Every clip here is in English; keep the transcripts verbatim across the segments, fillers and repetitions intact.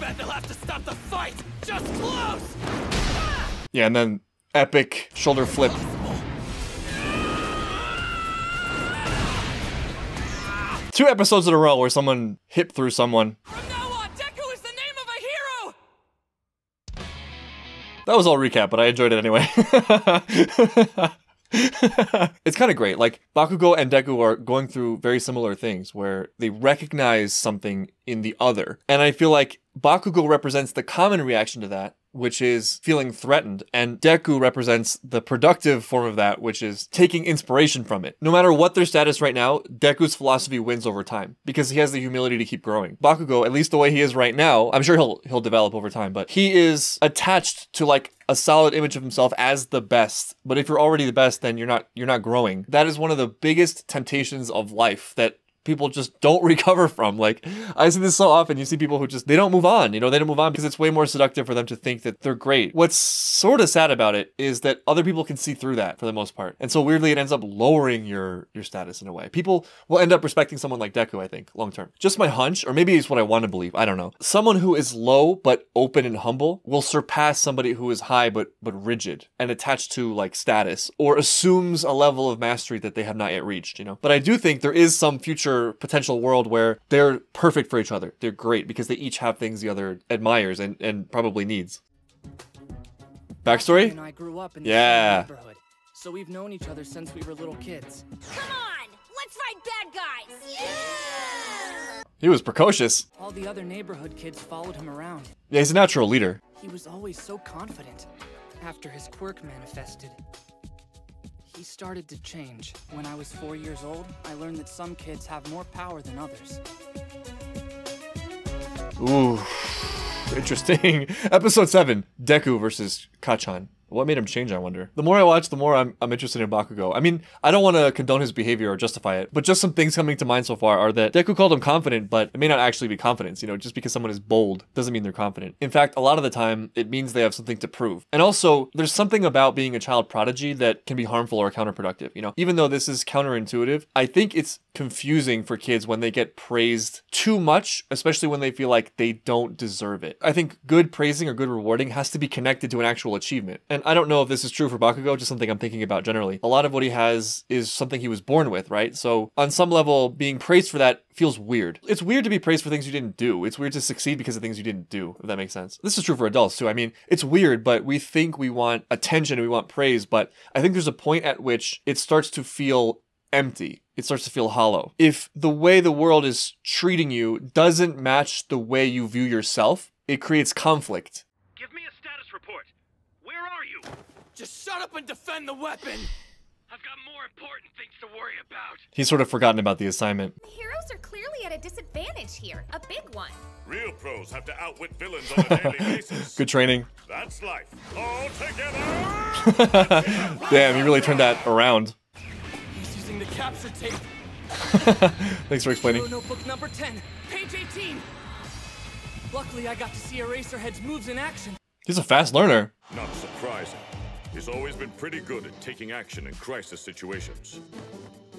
bet they'll have to stop the fight! Just close! Ah! Yeah, and then epic shoulder flip. Two episodes in a row where someone hip through someone. From now on, Deku is the name of a hero! That was all recap, but I enjoyed it anyway. It's kind of great. Like, Bakugo and Deku are going through very similar things where they recognize something in the other. And I feel like Bakugo represents the common reaction to that, which is feeling threatened, and Deku represents the productive form of that, which is taking inspiration from it. No matter what their status right now, Deku's philosophy wins over time because he has the humility to keep growing. Bakugo, at least the way he is right now, I'm sure he'll he'll develop over time, but he is attached to like a solid image of himself as the best. But if you're already the best, then you're not you're not growing. That is one of the biggest temptations of life that people just don't recover from. Like, I see this so often. You see people who just, they don't move on, you know, they don't move on because it's way more seductive for them to think that they're great. What's sort of sad about it is that other people can see through that for the most part. And so weirdly, it ends up lowering your, your status in a way. People will end up respecting someone like Deku, I think, long-term. Just my hunch, or maybe it's what I want to believe, I don't know. Someone who is low, but open and humble will surpass somebody who is high, but, but rigid and attached to like status, or assumes a level of mastery that they have not yet reached, you know? But I do think there is some future potential world where they're perfect for each other. They're great because they each have things the other admires and, and probably needs. Backstory? And I grew up in yeah. The neighborhood, so we've known each other since we were little kids. Come on, let's fight bad guys. Yeah! He was precocious. All the other neighborhood kids followed him around. Yeah, he's a natural leader. He was always so confident. After his quirk manifested, he started to change. When I was four years old, I learned that some kids have more power than others. Ooh, interesting. Episode seven, Deku versus Kacchan. What made him change, I wonder? The more I watch, the more I'm, I'm interested in Bakugo. I mean, I don't want to condone his behavior or justify it, but just some things coming to mind so far are that Deku called him confident, but it may not actually be confidence. You know, just because someone is bold doesn't mean they're confident. In fact, a lot of the time, it means they have something to prove. And also, there's something about being a child prodigy that can be harmful or counterproductive, you know? Even though this is counterintuitive, I think it's confusing for kids when they get praised too much, especially when they feel like they don't deserve it. I think good praising or good rewarding has to be connected to an actual achievement. And I don't know if this is true for Bakugo, just something I'm thinking about generally. A lot of what he has is something he was born with, right? So on some level, being praised for that feels weird. It's weird to be praised for things you didn't do. It's weird to succeed because of things you didn't do, if that makes sense. This is true for adults too. I mean, it's weird, but we think we want attention and we want praise, but I think there's a point at which it starts to feel empty. It starts to feel hollow. If the way the world is treating you doesn't match the way you view yourself, it creates conflict. Give me a status report. Where are you? Just shut up and defend the weapon! I've got more important things to worry about. He's sort of forgotten about the assignment. The heroes are clearly at a disadvantage here. A big one. Real pros have to outwit villains on a daily basis. Good training. That's life. All together! Damn, he really turned that around. He's using the capture tape. Thanks for explaining. Hero notebook number ten, page eighteen. Luckily, I got to see Eraserhead's moves in action. He's a fast learner. Not surprising. He's always been pretty good at taking action in crisis situations.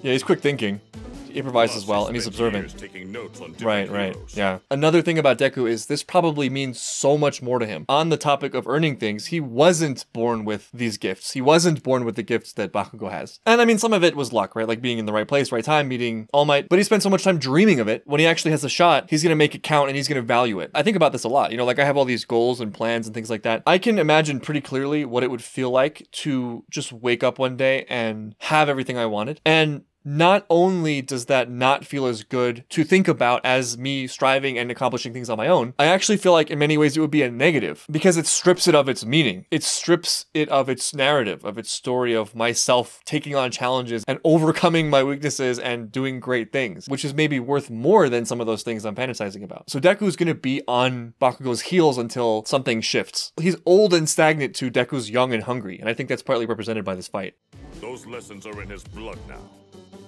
Yeah, he's quick thinking. He improvises well, and he's observant. Taking notes on right, right, heroes. Yeah. Another thing about Deku is this probably means so much more to him. On the topic of earning things, he wasn't born with these gifts. He wasn't born with the gifts that Bakugo has. And I mean, some of it was luck, right? Like being in the right place, right time, meeting All Might. But he spent so much time dreaming of it. When he actually has a shot, he's going to make it count and he's going to value it. I think about this a lot. You know, like I have all these goals and plans and things like that. I can imagine pretty clearly what it would feel like to just wake up one day and have everything I wanted. And not only does that not feel as good to think about as me striving and accomplishing things on my own, I actually feel like in many ways it would be a negative because it strips it of its meaning. It strips it of its narrative, of its story of myself taking on challenges and overcoming my weaknesses and doing great things, which is maybe worth more than some of those things I'm fantasizing about. So Deku's going to be on Bakugo's heels until something shifts. He's old and stagnant to Deku's young and hungry, and I think that's partly represented by this fight. Those lessons are in his blood now.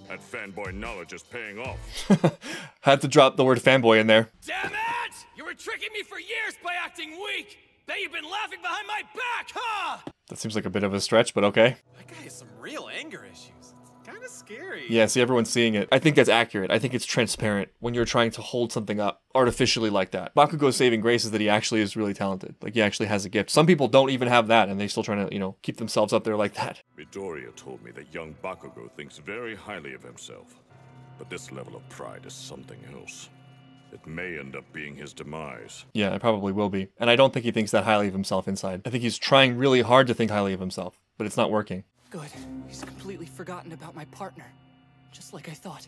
That fanboy knowledge is paying off. Had to drop the word fanboy in there. Damn it! You were tricking me for years by acting weak. Bet you've been laughing behind my back, huh? That seems like a bit of a stretch, but okay. That guy has some real anger issues. Kind of scary. Yeah, see, everyone's seeing it. I think that's accurate. I think it's transparent when you're trying to hold something up artificially like that. Bakugo's saving grace is that he actually is really talented. Like, he actually has a gift. Some people don't even have that, and they still trying to, you know, keep themselves up there like that. Midoriya told me that young Bakugo thinks very highly of himself. But this level of pride is something else. It may end up being his demise. Yeah, it probably will be. And I don't think he thinks that highly of himself inside. I think he's trying really hard to think highly of himself, but it's not working. Good. He's completely forgotten about my partner. Just like I thought.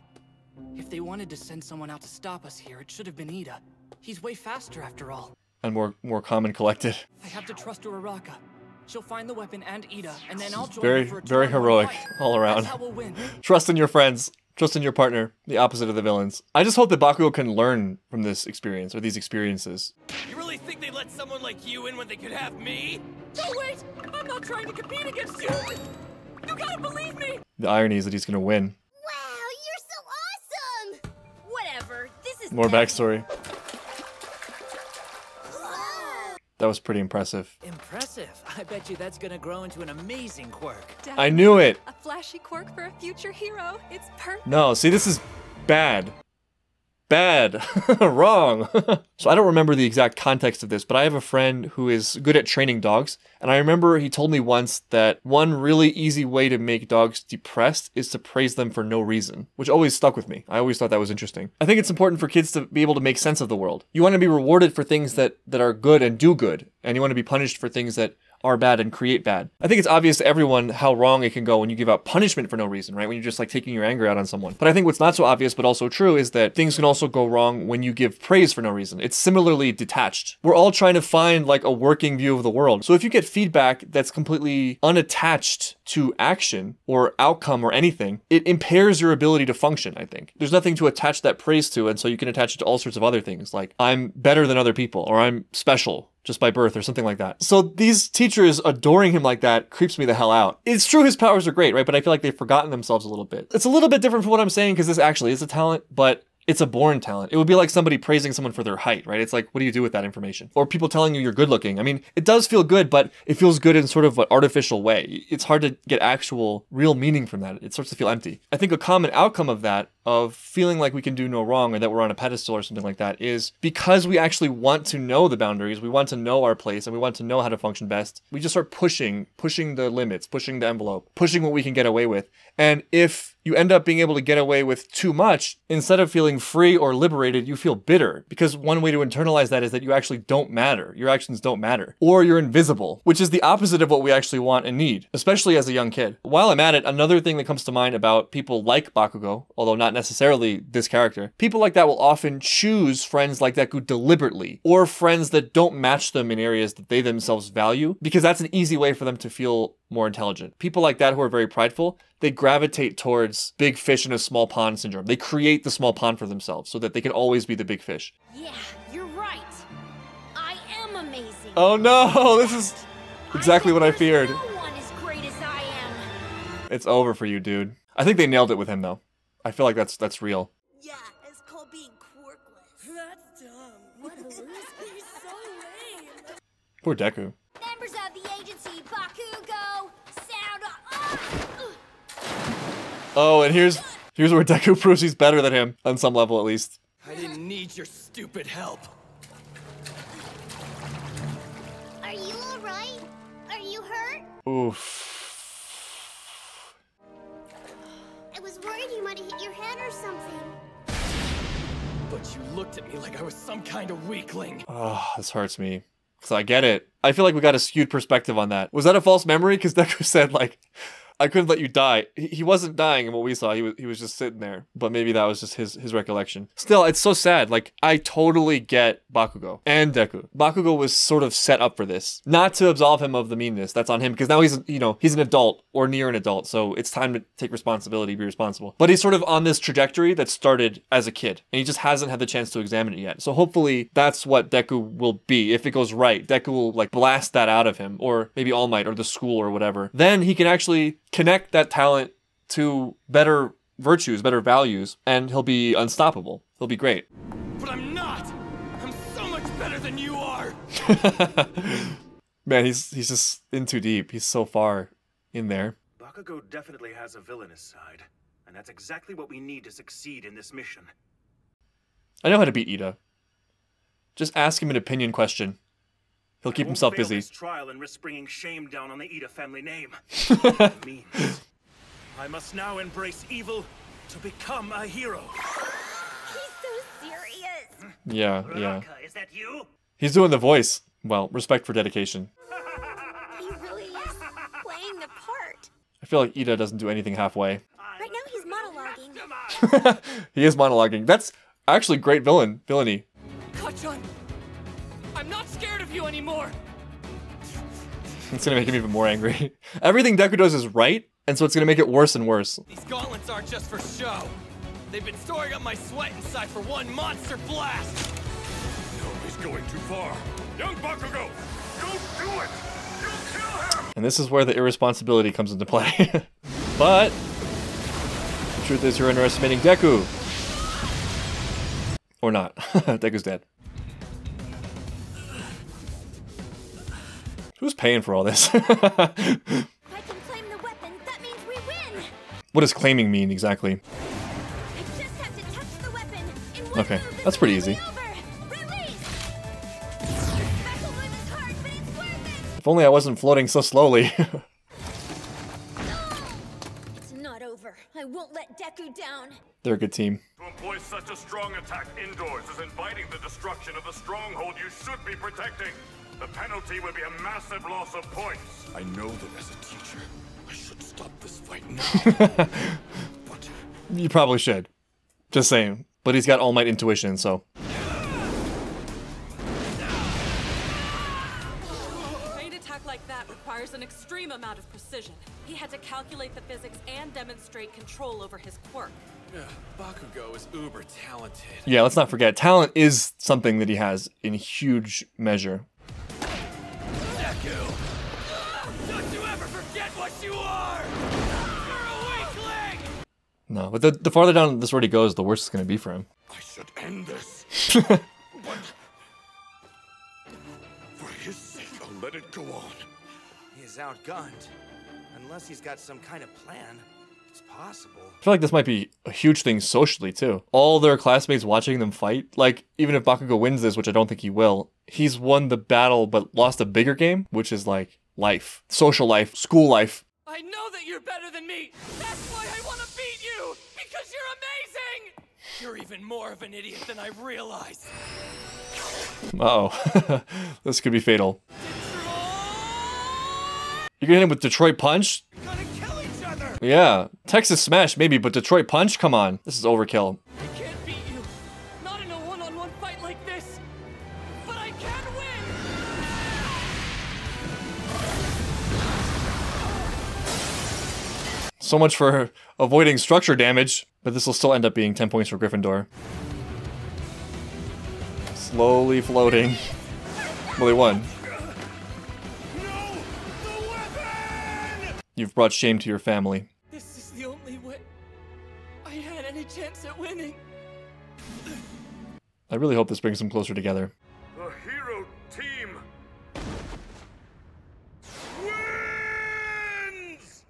If they wanted to send someone out to stop us here, it should have been Iida. He's way faster after all. And more more calm and collected. I have to trust Uraraka. She'll find the weapon and Iida, and then I'll join very, for a very heroic all around. That's how we'll win. Trust in your friends. Trust in your partner, the opposite of the villains. I just hope that Bakugo can learn from this experience, or these experiences. You really think they let someone like you in when they could have me? No, wait! I'm not trying to compete against you! You gotta believe me! The irony is that he's gonna win. Wow, you're so awesome! Whatever, this is- More backstory. That was pretty impressive. Impressive. I bet you that's gonna grow into an amazing quirk. Definitely. I knew it. A flashy quirk for a future hero. It's perfect. No, see, this is bad. Bad. Wrong. So I don't remember the exact context of this, but I have a friend who is good at training dogs. And I remember he told me once that one really easy way to make dogs depressed is to praise them for no reason, which always stuck with me. I always thought that was interesting. I think it's important for kids to be able to make sense of the world. You want to be rewarded for things that, that are good and do good. And you want to be punished for things that are bad and create bad. I think it's obvious to everyone how wrong it can go when you give out punishment for no reason, right? When you're just like taking your anger out on someone. But I think what's not so obvious, but also true, is that things can also go wrong when you give praise for no reason. It's similarly detached. We're all trying to find like a working view of the world. So if you get feedback that's completely unattached to action or outcome or anything, it impairs your ability to function, I think. There's nothing to attach that praise to, and so you can attach it to all sorts of other things, like I'm better than other people, or I'm special, just by birth or something like that. So these teachers adoring him like that creeps me the hell out. It's true his powers are great, right? But I feel like they've forgotten themselves a little bit. It's a little bit different from what I'm saying because this actually is a talent, but it's a born talent. It would be like somebody praising someone for their height, right? It's like, what do you do with that information? Or people telling you you're good looking. I mean, it does feel good, but it feels good in sort of an artificial way. It's hard to get actual real meaning from that. It starts to feel empty. I think a common outcome of that, of feeling like we can do no wrong or that we're on a pedestal or something like that, is because we actually want to know the boundaries, we want to know our place, and we want to know how to function best, we just start pushing, pushing the limits, pushing the envelope, pushing what we can get away with. And if you end up being able to get away with too much, instead of feeling free or liberated, you feel bitter. Because one way to internalize that is that you actually don't matter. Your actions don't matter. Or you're invisible, which is the opposite of what we actually want and need, especially as a young kid. While I'm at it, another thing that comes to mind about people like Bakugo, although not necessarily this character, people like that will often choose friends like Deku deliberately, or friends that don't match them in areas that they themselves value, because that's an easy way for them to feel more intelligent. People like that who are very prideful, they gravitate towards big fish in a small pond syndrome. They create the small pond for themselves so that they can always be the big fish. Yeah, you're right. I am amazing. Oh no, this is exactly what I feared. No one is great as I am. It's over for you, dude. I think they nailed it with him though. I feel like that's that's real. Yeah, it's called being quirkless. That's dumb. What a loser. You're so lame. Poor Deku. Members of the agency, Bakugo, sound off! Oh, and here's here's where Deku proves he's better than him, on some level at least. I didn't need your stupid help. Are you alright? Are you hurt? Oof. I was worried you might have hit your head or something. But you looked at me like I was some kind of weakling. Oh, this hurts me. So I get it. I feel like we got a skewed perspective on that. Was that a false memory? Because Deku said, like, I couldn't let you die. He wasn't dying in what we saw. He was, he was just sitting there. But maybe that was just his, his recollection. Still, it's so sad. Like, I totally get Bakugo and Deku. Bakugo was sort of set up for this. Not to absolve him of the meanness. That's on him. Because now he's, you know, he's an adult or near an adult. So it's time to take responsibility, be responsible. But he's sort of on this trajectory that started as a kid. And he just hasn't had the chance to examine it yet. So hopefully that's what Deku will be. If it goes right, Deku will, like, blast that out of him. Or maybe All Might or the school or whatever. Then he can actually connect that talent to better virtues, better values, and he'll be unstoppable. He'll be great. But I'm not! I'm so much better than you are! Man, he's he's just in too deep. He's so far in there. Bakugo definitely has a villainous side, and that's exactly what we need to succeed in this mission. I know how to beat Iida. Just ask him an opinion question. He'll keep himself busy. This trial and risk bringing shame down on the Iida family name. It means I must now embrace evil to become a hero. He's so serious. Yeah, yeah. Uraraka, is that you? He's doing the voice. Well, respect for dedication. He really is playing the part. I feel like Iida doesn't do anything halfway. Right now he's monologuing. He is monologuing. That's actually great villain villainy. Kacchan, I'm not scared of you anymore. It's gonna make him even more angry. Everything Deku does is right, and so it's gonna make it worse and worse. These gauntlets aren't just for show. They've been storing up my sweat inside for one monster blast. No, he's going too far. Young Bakugo, don't do it. You'll kill him. And this is where the irresponsibility comes into play. But the truth is, you're underestimating Deku. Or not. Deku's dead. Who's paying for all this? If I can claim the weapon, that means we win. What does claiming mean exactly? I just have to touch the weapon in one okay, move. That's pretty easy. Hard, if only I wasn't floating so slowly. It's not over. I won't let Deku down. They're a good team. To employ such a strong attack indoors is inviting the destruction of the stronghold you should be protecting. The penalty would be a massive loss of points. I know that as a teacher, I should stop this fight now. But you probably should. Just saying. But he's got All Might intuition, so. An extreme amount of precision. He had to calculate the physics and demonstrate control over his quirk. Uh, Bakugo is uber talented. Yeah, let's not forget, talent is something that he has in huge measure. Deku! Don't you ever forget what you are! You're a weakling! No, but the, the farther down this already goes, the worse it's going to be for him. I should end this. But for his sake, I'll let it go on. Is outgunned. Unless he's got some kind of plan, it's possible. I feel like this might be a huge thing socially too. All their classmates watching them fight. Like, even if Bakugo wins this, which I don't think he will, he's won the battle but lost a bigger game, which is like life, social life, school life. I know that you're better than me. That's why I want to beat you, because you're amazing. You're even more of an idiot than I realized. Uh-oh. This could be fatal. You're gonna hit him with Detroit Punch? We're gonna kill each other. Yeah. Texas Smash maybe, but Detroit Punch? Come on. This is overkill. I can't beat you. Not in a one-on-one fight like this. But I can win! So much for avoiding structure damage. But this will still end up being ten points for Gryffindor. Slowly floating. Well, he won. You've brought shame to your family. This is the only way I had any chance at winning. I really hope this brings them closer together. The hero team wins!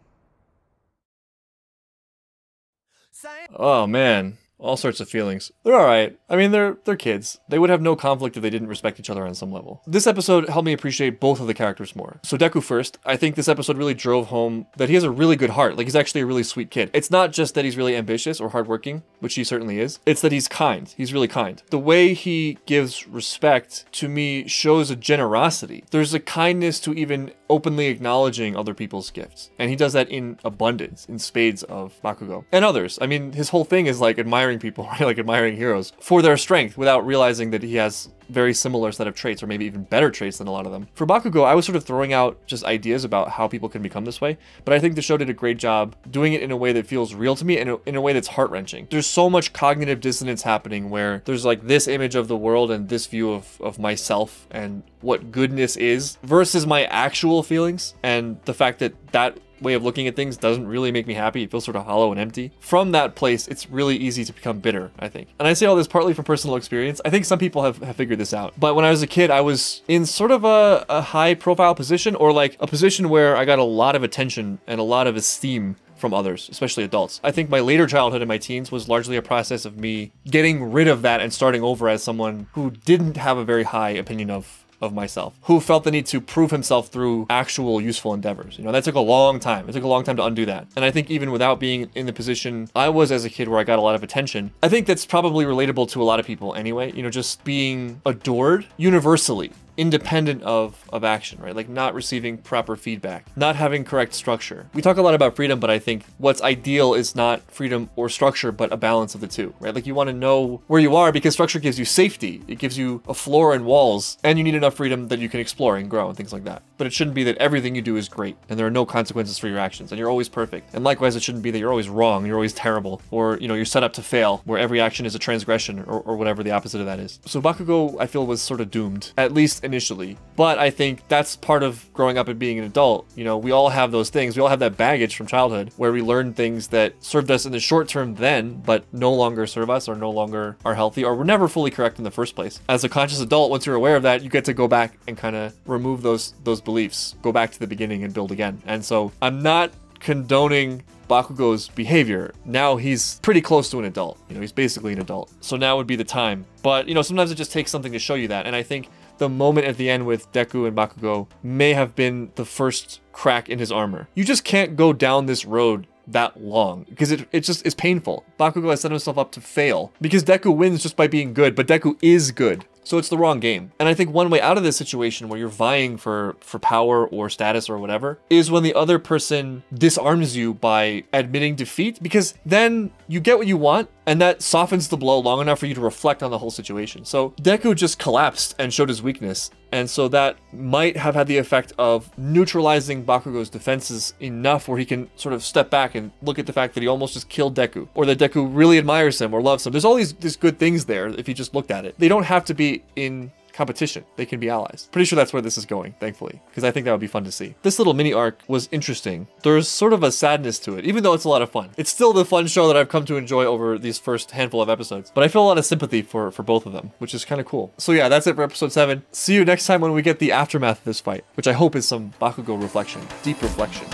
Oh man, all sorts of feelings. They're all right. I mean, they're they're kids. They would have no conflict if they didn't respect each other on some level. This episode helped me appreciate both of the characters more. So Deku first, I think this episode really drove home that he has a really good heart. Like, he's actually a really sweet kid. It's not just that he's really ambitious or hardworking, which he certainly is. It's that he's kind. He's really kind. The way he gives respect, to me, shows a generosity. There's a kindness to even openly acknowledging other people's gifts. And he does that in abundance, in spades of Bakugo. And others. I mean, his whole thing is like admiring people, right? Like admiring heroes for their strength without realizing that he has very similar set of traits, or maybe even better traits than a lot of them. For Bakugo, I was sort of throwing out just ideas about how people can become this way, but I think the show did a great job doing it in a way that feels real to me and in a way that's heart-wrenching. There's so much cognitive dissonance happening where there's like this image of the world and this view of, of myself and what goodness is versus my actual feelings, and the fact that that way of looking at things doesn't really make me happy. It feels sort of hollow and empty. From that place, it's really easy to become bitter, I think. And I say all this partly from personal experience. I think some people have, have figured this out. But when I was a kid, I was in sort of a, a high profile position, or like a position where I got a lot of attention and a lot of esteem from others, especially adults. I think my later childhood and my teens was largely a process of me getting rid of that and starting over as someone who didn't have a very high opinion of of myself, who felt the need to prove himself through actual useful endeavors. You know, that took a long time. It took a long time to undo that. And I think even without being in the position I was as a kid where I got a lot of attention, I think that's probably relatable to a lot of people anyway, you know, just being adored universally, independent of, of action, right? Like not receiving proper feedback, not having correct structure. We talk a lot about freedom, but I think what's ideal is not freedom or structure, but a balance of the two, right? Like you want to know where you are because structure gives you safety. It gives you a floor and walls, and you need enough freedom that you can explore and grow and things like that. But it shouldn't be that everything you do is great and there are no consequences for your actions and you're always perfect. And likewise, it shouldn't be that you're always wrong, you're always terrible, or, you know, you're set up to fail where every action is a transgression or, or whatever the opposite of that is. So Bakugo, I feel, was sort of doomed, at least initially. But I think that's part of growing up and being an adult. You know, we all have those things. We all have that baggage from childhood where we learn things that served us in the short term then, but no longer serve us or no longer are healthy or were never fully correct in the first place. As a conscious adult, once you're aware of that, you get to go back and kind of remove those, those beliefs, go back to the beginning and build again. And so I'm not condoning Bakugo's behavior. Now he's pretty close to an adult. You know, he's basically an adult. So now would be the time. But, you know, sometimes it just takes something to show you that. And I think the moment at the end with Deku and Bakugo may have been the first crack in his armor. You just can't go down this road that long because it, it just is painful. Bakugo has set himself up to fail because Deku wins just by being good, but Deku is good. So it's the wrong game. And I think one way out of this situation where you're vying for, for power or status or whatever is when the other person disarms you by admitting defeat, because then you get what you want and that softens the blow long enough for you to reflect on the whole situation. So Deku just collapsed and showed his weakness. And so that might have had the effect of neutralizing Bakugo's defenses enough where he can sort of step back and look at the fact that he almost just killed Deku, or that Deku really admires him or loves him. There's all these, these good things there if you just looked at it. They don't have to be in competition. They can be allies. Pretty sure that's where this is going, thankfully, because I think that would be fun to see. This little mini arc was interesting. There's sort of a sadness to it, even though it's a lot of fun. It's still the fun show that I've come to enjoy over these first handful of episodes, but I feel a lot of sympathy for, for both of them, which is kind of cool. So yeah, that's it for episode seven. See you next time when we get the aftermath of this fight, which I hope is some Bakugo reflection, deep reflection.